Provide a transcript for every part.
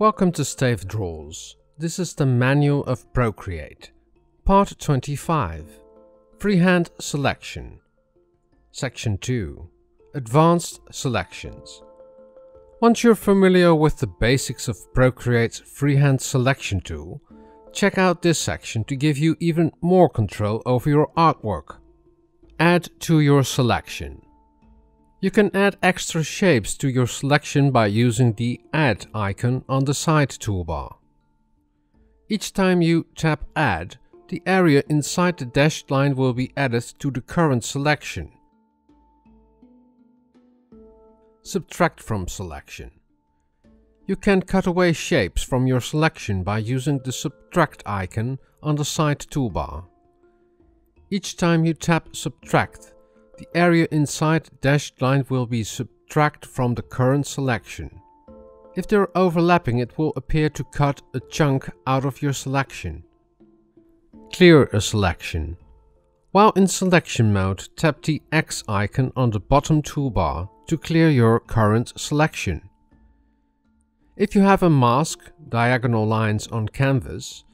Welcome to Stayf Draws. This is the Manual of Procreate, Part 25, Freehand Selection, Section 2, Advanced Selections. Once you're familiar with the basics of Procreate's freehand selection tool, check out this section to give you even more control over your artwork. Add to your selection. You can add extra shapes to your selection by using the Add icon on the side toolbar. Each time you tap Add, the area inside the dashed line will be added to the current selection. Subtract from selection. You can cut away shapes from your selection by using the Subtract icon on the side toolbar. Each time you tap Subtract, the area inside the dashed line will be subtracted from the current selection. If they are overlapping, it will appear to cut a chunk out of your selection. Clear a selection. While in selection mode, tap the X icon on the bottom toolbar to clear your current selection. If you have a mask, diagonal lines on canvas,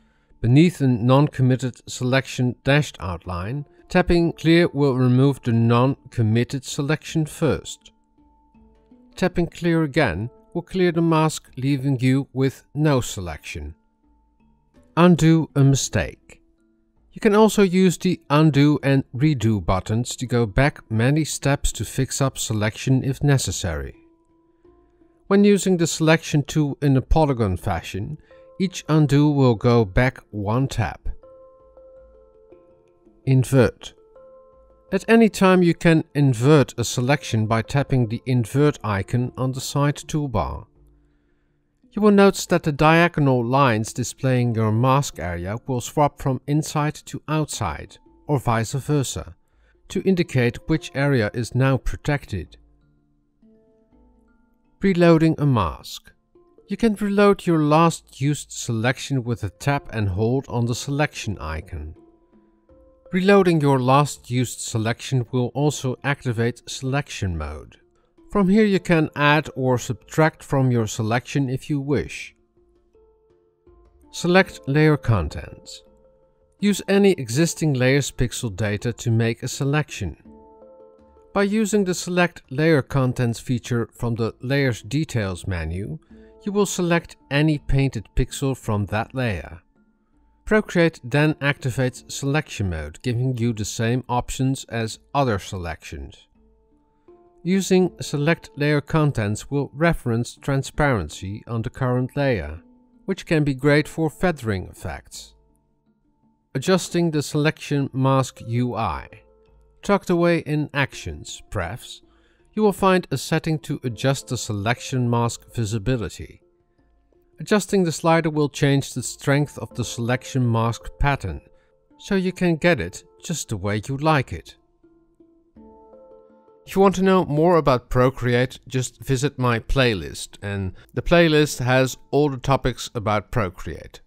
beneath a non-committed selection dashed outline, tapping Clear will remove the non-committed selection first. Tapping Clear again will clear the mask, leaving you with no selection. Undo a mistake. You can also use the Undo and Redo buttons to go back many steps to fix up selection if necessary. When using the selection tool in a polygon fashion, each undo will go back one tap. Invert. At any time you can invert a selection by tapping the Invert icon on the side toolbar. You will notice that the diagonal lines displaying your mask area will swap from inside to outside, or vice versa, to indicate which area is now protected. Reloading a mask. You can reload your last used selection with a tap and hold on the selection icon. Reloading your last used selection will also activate selection mode. From here you can add or subtract from your selection if you wish. Select layer contents. Use any existing layer's pixel data to make a selection. By using the Select Layer Contents feature from the Layers Details menu, you will select any painted pixel from that layer. Procreate then activates selection mode, giving you the same options as other selections. Using Select Layer Contents will reference transparency on the current layer, which can be great for feathering effects. Adjusting the selection mask UI. Tucked away in Actions, Prefs, you will find a setting to adjust the selection mask visibility. Adjusting the slider will change the strength of the selection mask pattern, so you can get it just the way you like it. If you want to know more about Procreate, just visit my playlist, and the playlist has all the topics about Procreate.